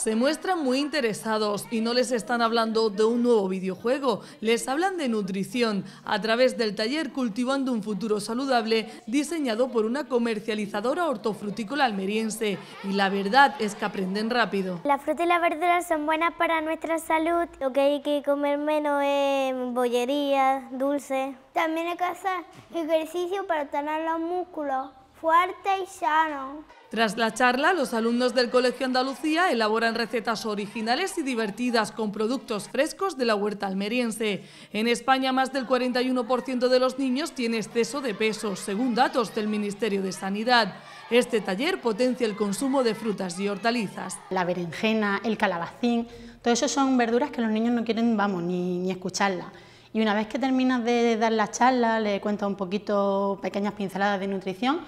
Se muestran muy interesados y no les están hablando de un nuevo videojuego, les hablan de nutrición a través del taller Cultivando un Futuro Saludable, diseñado por una comercializadora hortofrutícola almeriense. Y la verdad es que aprenden rápido. Las frutas y las verduras son buenas para nuestra salud. Lo que hay que comer menos es bollerías, dulces. También hay que hacer ejercicio para tener los músculos fuertes y sanos. Tras la charla, los alumnos del Colegio Andalucía elaboran recetas originales y divertidas con productos frescos de la huerta almeriense. En España, más del 41% de los niños tiene exceso de peso, según datos del Ministerio de Sanidad. Este taller potencia el consumo de frutas y hortalizas. La berenjena, el calabacín, todo eso son verduras que los niños no quieren, vamos, ni escucharlas. Y una vez que terminas de dar la charla, le cuentas un poquito, pequeñas pinceladas de nutrición,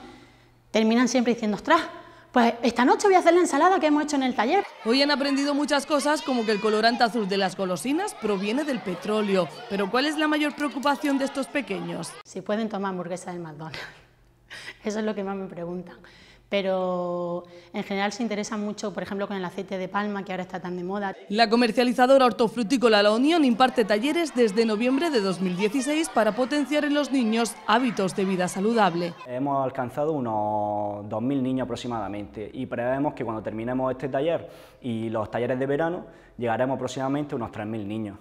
terminan siempre diciendo, ostras, pues esta noche voy a hacer la ensalada que hemos hecho en el taller. Hoy han aprendido muchas cosas, como que el colorante azul de las golosinas proviene del petróleo. Pero ¿cuál es la mayor preocupación de estos pequeños? Si pueden tomar hamburguesas del McDonald's, eso es lo que más me preguntan. Pero en general se interesa mucho, por ejemplo, con el aceite de palma, que ahora está tan de moda. La comercializadora hortofrutícola La Unión imparte talleres desde noviembre de 2016 para potenciar en los niños hábitos de vida saludable. Hemos alcanzado unos 2.000 niños aproximadamente y prevemos que cuando terminemos este taller y los talleres de verano llegaremos aproximadamente a unos 3.000 niños.